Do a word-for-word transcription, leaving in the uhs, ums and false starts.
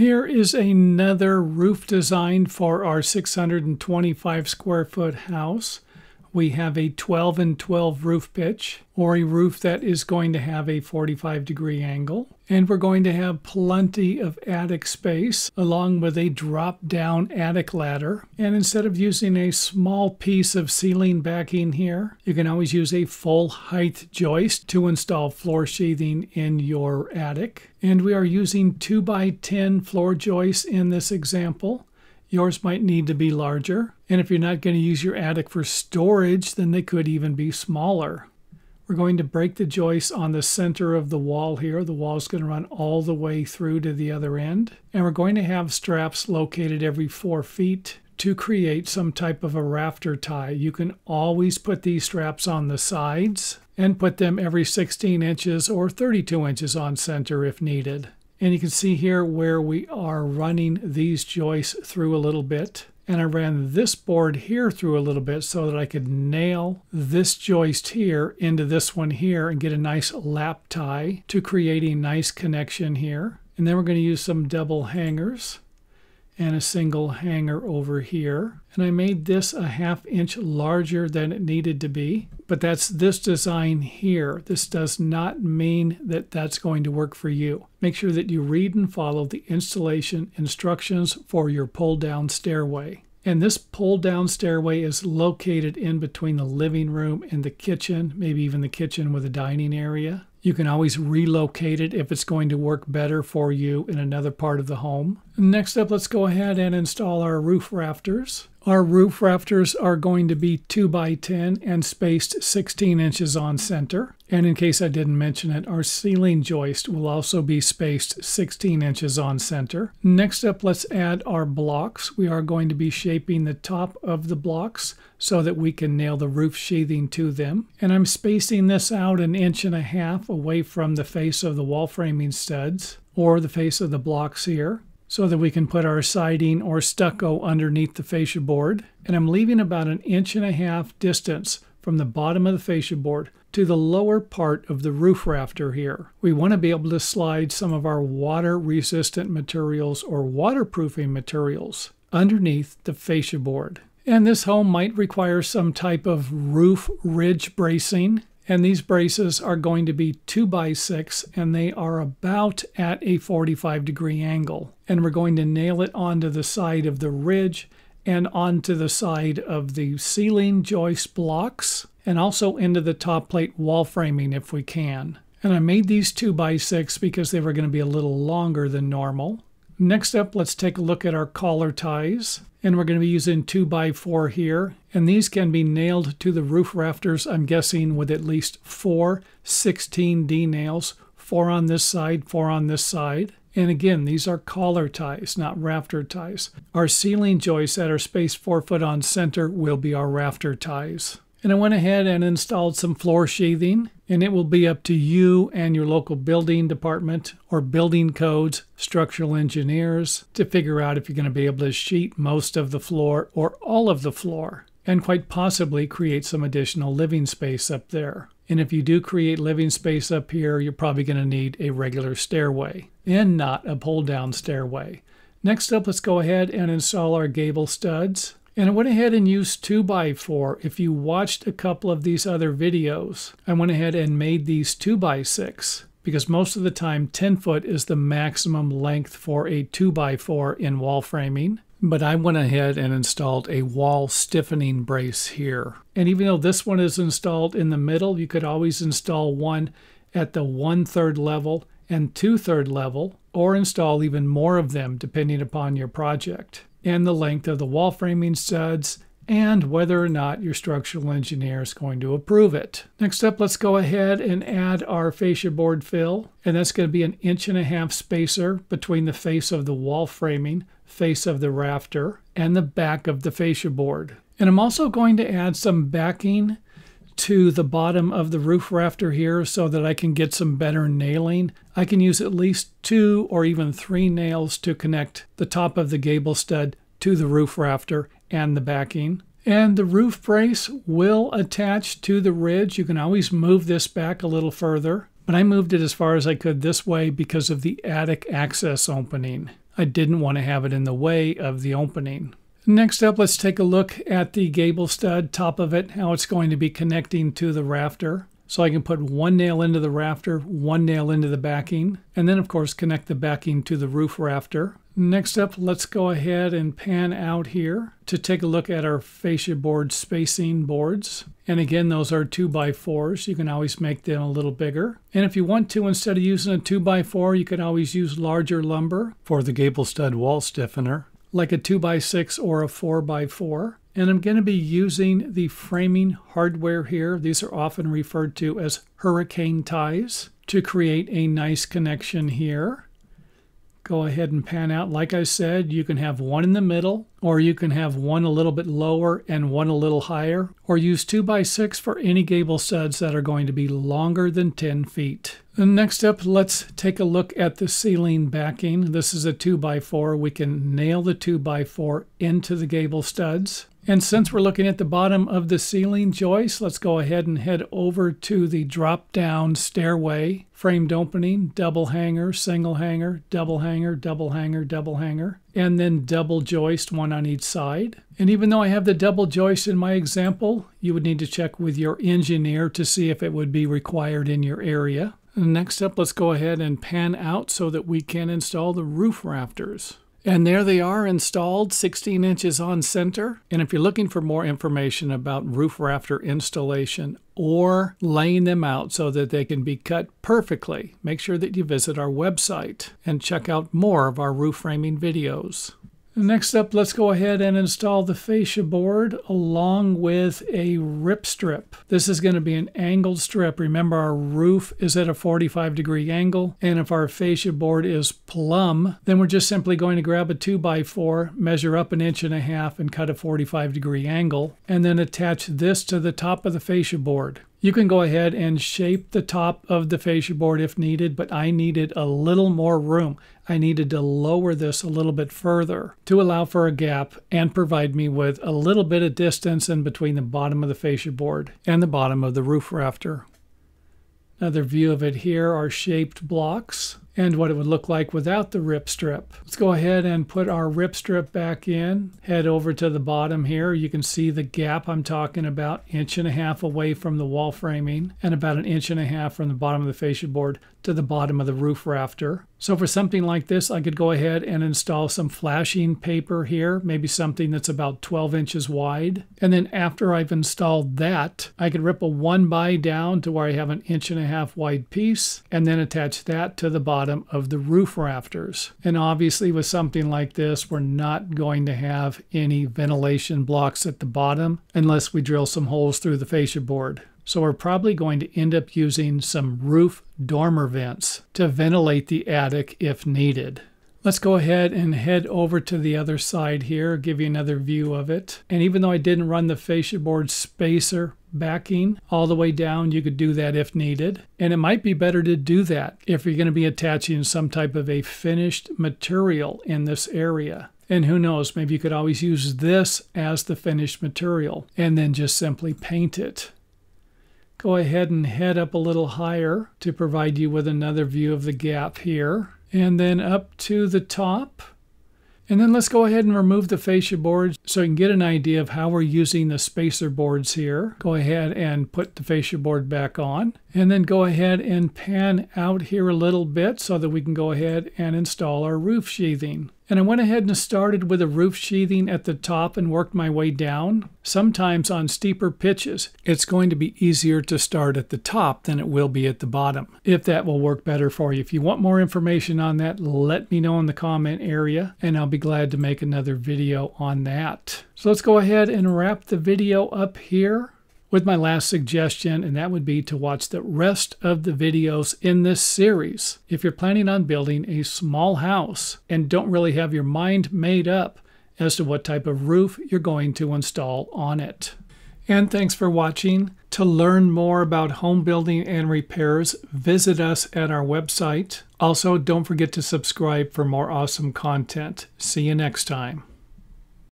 Here is another roof design for our six hundred twenty-five square foot house. We have a twelve and twelve roof pitch, or a roof that is going to have a forty-five degree angle. And we're going to have plenty of attic space along with a drop down attic ladder. And instead of using a small piece of ceiling backing here, you can always use a full height joist to install floor sheathing in your attic. And we are using two by ten floor joists in this example. Yours might need to be larger. And if you're not going to use your attic for storage, then they could even be smaller. We're going to break the joists on the center of the wall here. The wall is going to run all the way through to the other end. And we're going to have straps located every four feet to create some type of a rafter tie. You can always put these straps on the sides and put them every sixteen inches or thirty-two inches on center if needed. And you can see here where we are running these joists through a little bit. And I ran this board here through a little bit so that I could nail this joist here into this one here and get a nice lap tie to create a nice connection here. And then we're going to use some double hangers and a single hanger over here. And I made this a half inch larger than it needed to be, but that's this design here. This does not mean that that's going to work for you. Make sure that you read and follow the installation instructions for your pull down stairway. And this pull down stairway is located in between the living room and the kitchen, maybe even the kitchen with a dining area. You can always relocate it if it's going to work better for you in another part of the home. Next up, let's go ahead and install our roof rafters. Our roof rafters are going to be two by ten and spaced sixteen inches on center. And in case I didn't mention it, our ceiling joist will also be spaced sixteen inches on center. Next up, let's add our blocks. We are going to be shaping the top of the blocks so that we can nail the roof sheathing to them. And I'm spacing this out an inch and a half away from the face of the wall framing studs or the face of the blocks here, so that we can put our siding or stucco underneath the fascia board. And I'm leaving about an inch and a half distance from the bottom of the fascia board to the lower part of the roof rafter here. We want to be able to slide some of our water resistant materials or waterproofing materials underneath the fascia board. And this home might require some type of roof ridge bracing. And these braces are going to be two by six, and they are about at a forty-five degree angle. And we're going to nail it onto the side of the ridge and onto the side of the ceiling joist blocks, and also into the top plate wall framing if we can. And I made these two by six because they were going to be a little longer than normal. Next up, let's take a look at our collar ties. And we're going to be using two by four here. And these can be nailed to the roof rafters, I'm guessing, with at least four sixteen D nails. Four on this side, four on this side. And again, these are collar ties, not rafter ties. Our ceiling joists that are spaced four foot on center will be our rafter ties. And I went ahead and installed some floor sheathing, and it will be up to you and your local building department or building codes, structural engineers, to figure out if you're going to be able to sheet most of the floor or all of the floor, and quite possibly create some additional living space up there. And if you do create living space up here, you're probably going to need a regular stairway and not a pull-down stairway. Next up, let's go ahead and install our gable studs. And I went ahead and used two by four. If you watched a couple of these other videos, I went ahead and made these two by six because most of the time ten foot is the maximum length for a two by four in wall framing. But I went ahead and installed a wall stiffening brace here. And even though this one is installed in the middle, you could always install one at the one-third level and two-third level, or install even more of them depending upon your project and the length of the wall framing studs, and whether or not your structural engineer is going to approve it. Next up, let's go ahead and add our fascia board fill, and that's going to be an inch and a half spacer between the face of the wall framing, face of the rafter, and the back of the fascia board. And I'm also going to add some backing to the bottom of the roof rafter here so that I can get some better nailing. I can use at least two or even three nails to connect the top of the gable stud to the roof rafter and the backing. And the roof brace will attach to the ridge. You can always move this back a little further, but I moved it as far as I could this way because of the attic access opening. I didn't want to have it in the way of the opening. Next up, let's take a look at the gable stud, top of it, how it's going to be connecting to the rafter. So I can put one nail into the rafter, one nail into the backing, and then of course connect the backing to the roof rafter. Next up, let's go ahead and pan out here to take a look at our fascia board spacing boards. And again, those are two by fours. You can always make them a little bigger. And if you want to, instead of using a two by four, you can always use larger lumber for the gable stud wall stiffener, like a two by six or a four by four. And I'm going to be using the framing hardware here. These are often referred to as hurricane ties to create a nice connection here. Go ahead and pan out. Like I said, you can have one in the middle, or you can have one a little bit lower and one a little higher, or use two by six for any gable studs that are going to be longer than ten feet. And next up, let's take a look at the ceiling backing. This is a two by four. We can nail the two by four into the gable studs. And since we're looking at the bottom of the ceiling joist, let's go ahead and head over to the drop-down stairway, framed opening, double hanger, single hanger, double hanger, double hanger, double hanger, and then double joist, one on each side. And even though I have the double joist in my example, you would need to check with your engineer to see if it would be required in your area. Next up, let's go ahead and pan out so that we can install the roof rafters. And there they are, installed sixteen inches on center. And if you're looking for more information about roof rafter installation or laying them out so that they can be cut perfectly, make sure that you visit our website and check out more of our roof framing videos. Next up, let's go ahead and install the fascia board along with a rip strip. This is going to be an angled strip. Remember, our roof is at a forty-five degree angle, and if our fascia board is plumb, then we're just simply going to grab a two by four, measure up an inch and a half, and cut a forty-five degree angle, and then attach this to the top of the fascia board. You can go ahead and shape the top of the fascia board if needed, but I needed a little more room. I needed to lower this a little bit further to allow for a gap and provide me with a little bit of distance in between the bottom of the fascia board and the bottom of the roof rafter. Another view of it here are shaped blocks and what it would look like without the rip strip. Let's go ahead and put our rip strip back in. Head over to the bottom here. You can see the gap I'm talking about, inch and a half away from the wall framing and about an inch and a half from the bottom of the fascia board to the bottom of the roof rafter. So for something like this, I could go ahead and install some flashing paper here, maybe something that's about twelve inches wide. And then after I've installed that, I could rip a one by down to where I have an inch and a half wide piece and then attach that to the bottom Bottom of the roof rafters. And obviously with something like this, we're not going to have any ventilation blocks at the bottom unless we drill some holes through the fascia board. So we're probably going to end up using some roof dormer vents to ventilate the attic if needed. Let's go ahead and head over to the other side here, give you another view of it. And even though I didn't run the fascia board spacer backing all the way down, you could do that if needed. And it might be better to do that if you're going to be attaching some type of a finished material in this area. And who knows, maybe you could always use this as the finished material and then just simply paint it. Go ahead and head up a little higher to provide you with another view of the gap here. And then up to the top. And then let's go ahead and remove the fascia boards so you can get an idea of how we're using the spacer boards here. Go ahead and put the fascia board back on. And then go ahead and pan out here a little bit so that we can go ahead and install our roof sheathing. And I went ahead and started with a roof sheathing at the top and worked my way down. Sometimes on steeper pitches, it's going to be easier to start at the top than it will be at the bottom, if that will work better for you. If you want more information on that, let me know in the comment area, and I'll be glad to make another video on that. So let's go ahead and wrap the video up here with my last suggestion, and that would be to watch the rest of the videos in this series. If you're planning on building a small house and don't really have your mind made up as to what type of roof you're going to install on it. And thanks for watching. To learn more about home building and repairs, visit us at our website. Also, don't forget to subscribe for more awesome content. See you next time.